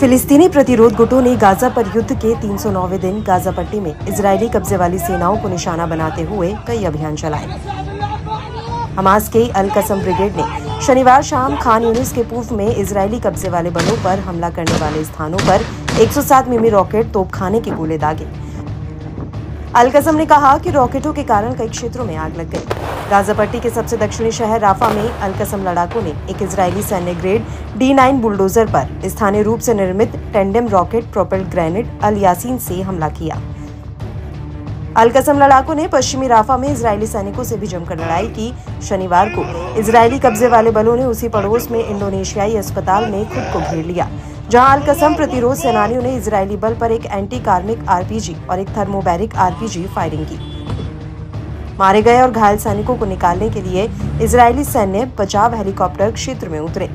फिलिस्तीनी प्रतिरोध गुटों ने गाजा पर युद्ध के 309वें दिन गाजा पट्टी में इजरायली कब्जे वाली सेनाओं को निशाना बनाते हुए कई अभियान चलाए। हमास के अल-क़सम ब्रिगेड ने शनिवार शाम खान यूनिस के पूर्व में इजरायली कब्जे वाले बलों पर हमला करने वाले स्थानों पर 107 मिमी रॉकेट, तोपखाने के गोले दागे। अल-क़सम ने कहा कि रॉकेटों के कारण कई क्षेत्रों में आग लग गई। गाजा पट्टी के सबसे दक्षिणी शहर राफा में अल-क़सम लड़ाकों ने एक इजरायली सैन्य ग्रेड डी9 बुलडोजर पर स्थानीय रूप से निर्मित tandem rocket propelled grenade Al Yasin से हमला किया। अल-क़सम लड़ाकों ने पश्चिमी राफा में इजरायली सैनिकों से भी जमकर लड़ाई की। शनिवार को इजरायली कब्जे वाले बलों ने उसी पड़ोस में इंडोनेशियाई अस्पताल में खुद को घेर लिया, जहां अल-क़सम प्रतिरोध सेनानियों ने इजरायली बल पर एक एंटी कार्मिक आरपीजी और एक थर्मोबैरिक आरपीजी फायरिंग की। मारे गए और घायल सैनिकों को निकालने के लिए इजरायली सैन्य बचाव हेलीकॉप्टर क्षेत्र में उतरे।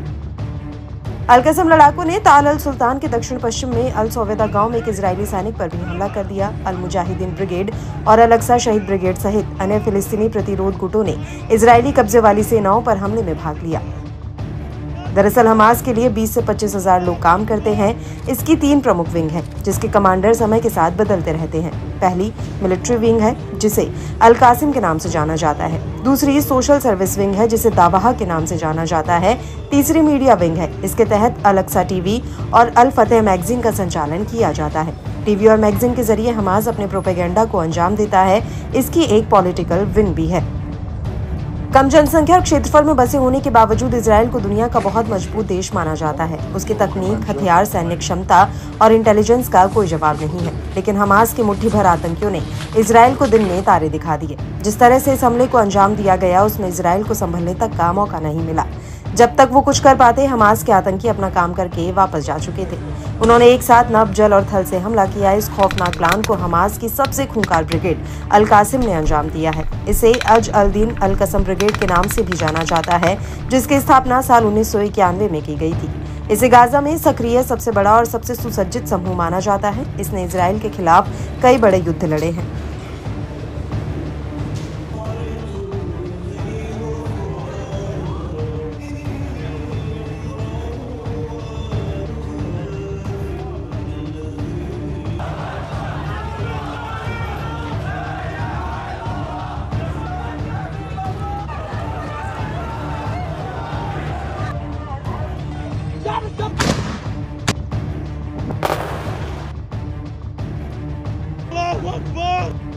अल-क़सम लड़ाकों ने ताल अल सुल्तान के दक्षिण पश्चिम में अल सोवेदा गांव में एक इजरायली सैनिक पर भी हमला कर दिया। अल मुजाहिदीन ब्रिगेड और अलक्षा शहीद ब्रिगेड सहित अन्य फिलिस्तीनी प्रतिरोध गुटों ने इजरायली कब्जे वाली सेनाओं पर हमले में भाग लिया। दरअसल हमास के लिए 20 से 25 हज़ार लोग काम करते हैं। इसकी 3 प्रमुख विंग हैं, जिसके कमांडर समय के साथ बदलते रहते हैं। पहली मिलिट्री विंग है, जिसे अल कासिम के नाम से जाना जाता है। दूसरी सोशल सर्विस विंग है, जिसे दावाहा के नाम से जाना जाता है। तीसरी मीडिया विंग है, इसके तहत अलक्षा टीवी और अल फतेह मैगजीन का संचालन किया जाता है। टीवी और मैगजीन के जरिए हमास अपने प्रोपेगेंडा को अंजाम देता है। इसकी एक पॉलिटिकल विंग भी है। कम जनसंख्या और क्षेत्रफल में बसे होने के बावजूद इजराइल को दुनिया का बहुत मजबूत देश माना जाता है। उसकी तकनीक, हथियार, सैन्य क्षमता और इंटेलिजेंस का कोई जवाब नहीं है, लेकिन हमास के मुट्ठी भर आतंकियों ने इजराइल को दिन में तारे दिखा दिए। जिस तरह से इस हमले को अंजाम दिया गया, उसमें इजराइल को संभलने तक का मौका नहीं मिला। जब तक वो कुछ कर पाते, हमास के आतंकी अपना काम करके वापस जा चुके थे। उन्होंने एक साथ नभ, जल और थल से हमला किया। इस खौफनाक प्लान को हमास की सबसे खूंखार ब्रिगेड अल कासिम ने अंजाम दिया है। इसे अज अल दीन अल-क़सम ब्रिगेड के नाम से भी जाना जाता है, जिसकी स्थापना साल 1991 में की गई थी। इसे गाजा में सक्रिय सबसे बड़ा और सबसे सुसज्जित समूह माना जाता है। इसने इजराइल के खिलाफ कई बड़े युद्ध लड़े हैं। What?